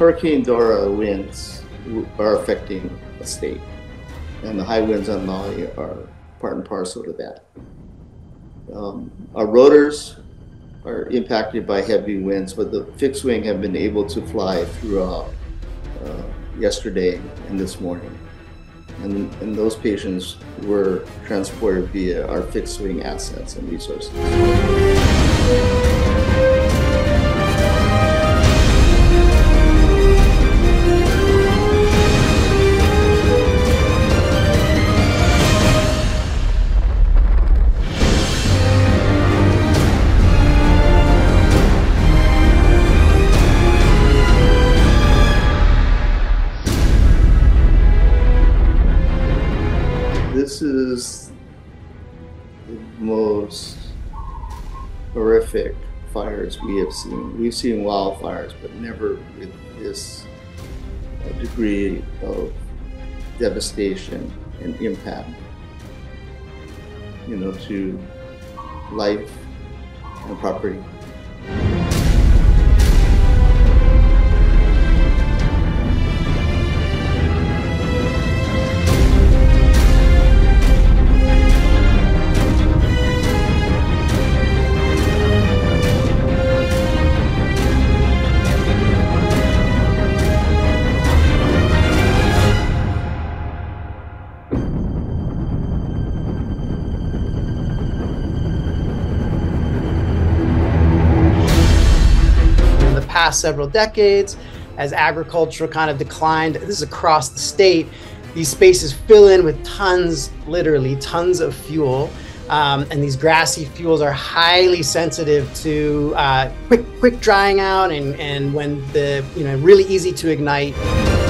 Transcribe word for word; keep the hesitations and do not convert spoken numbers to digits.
Hurricane Dora winds are affecting the state, and the high winds on Maui are part and parcel to that. Um, our rotors are impacted by heavy winds, but the fixed wing have been able to fly throughout uh, yesterday and this morning. And, and those patients were transported via our fixed wing assets and resources. This is the most horrific fires we have seen. We've seen wildfires, but never with this degree of devastation and impact, you know, to life and property. Past several decades, as agriculture kind of declined, this is across the state, these spaces fill in with tons, literally tons of fuel, um, and these grassy fuels are highly sensitive to uh, quick, quick drying out, and, and when the, you know, really easy to ignite.